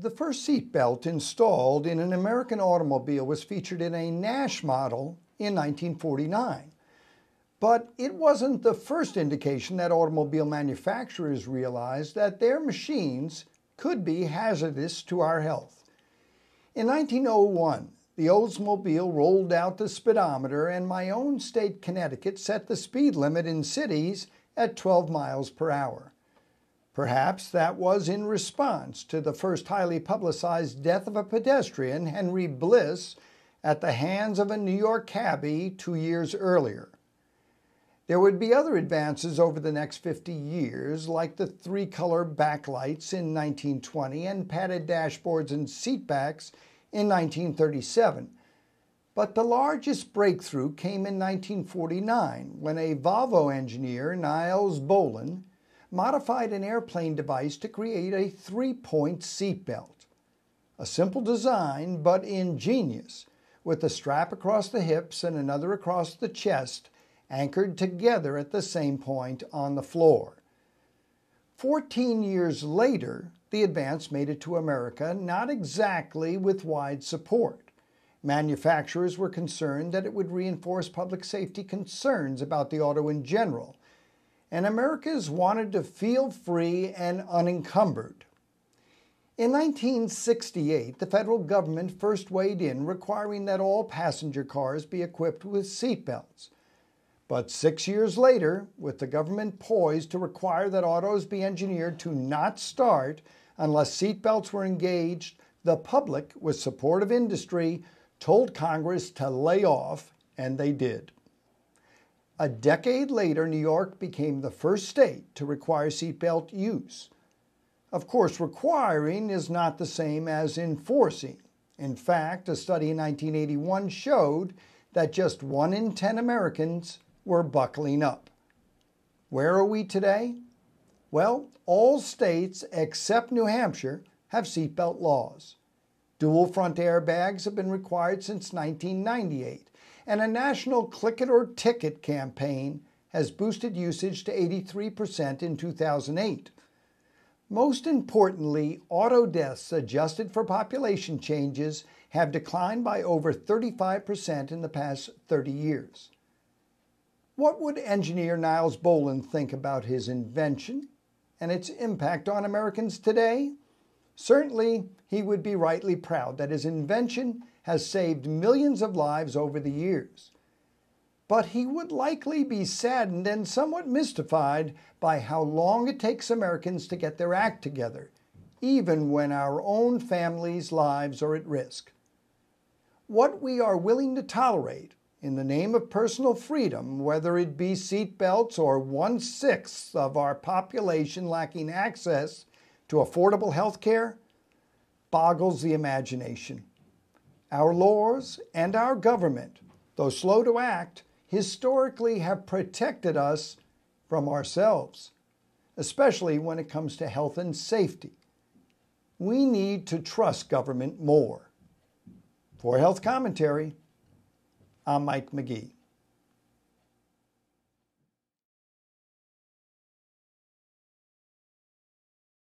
The first seatbelt installed in an American automobile was featured in a Nash model in 1949. But it wasn't the first indication that automobile manufacturers realized that their machines could be hazardous to our health. In 1901, the Oldsmobile rolled out the speedometer, and my own state, Connecticut, set the speed limit in cities at 12 miles per hour. Perhaps that was in response to the first highly publicized death of a pedestrian, Henry Bliss, at the hands of a New York cabbie 2 years earlier. There would be other advances over the next 50 years, like the three-color backlights in 1920 and padded dashboards and seatbacks in 1937. But the largest breakthrough came in 1949, when a Volvo engineer, Nils Bohlin, modified an airplane device to create a three-point seatbelt. A simple design, but ingenious, with a strap across the hips and another across the chest, anchored together at the same point on the floor. 14 years later, the advance made it to America, not exactly with wide support. Manufacturers were concerned that it would reinforce public safety concerns about the auto in general, and Americans wanted to feel free and unencumbered. In 1968, the federal government first weighed in, requiring that all passenger cars be equipped with seatbelts. But 6 years later, with the government poised to require that autos be engineered to not start unless seatbelts were engaged, the public, with support of industry, told Congress to lay off, and they did. A decade later, New York became the first state to require seatbelt use. Of course, requiring is not the same as enforcing. In fact, a study in 1981 showed that just 1 in 10 Americans were buckling up. Where are we today? Well, all states except New Hampshire have seatbelt laws. Dual front airbags have been required since 1998, and a national click it or ticket campaign has boosted usage to 83% in 2008. Most importantly, auto deaths adjusted for population changes have declined by over 35% in the past 30 years. What would engineer Nils Bohlin think about his invention and its impact on Americans today? Certainly, he would be rightly proud that his invention has saved millions of lives over the years. But he would likely be saddened and somewhat mystified by how long it takes Americans to get their act together, even when our own families' lives are at risk. What we are willing to tolerate in the name of personal freedom, whether it be seatbelts or 1/6 of our population lacking access to affordable health care, boggles the imagination. Our laws and our government, though slow to act, historically have protected us from ourselves, especially when it comes to health and safety. We need to trust government more. For Health Commentary, I'm Mike Magee.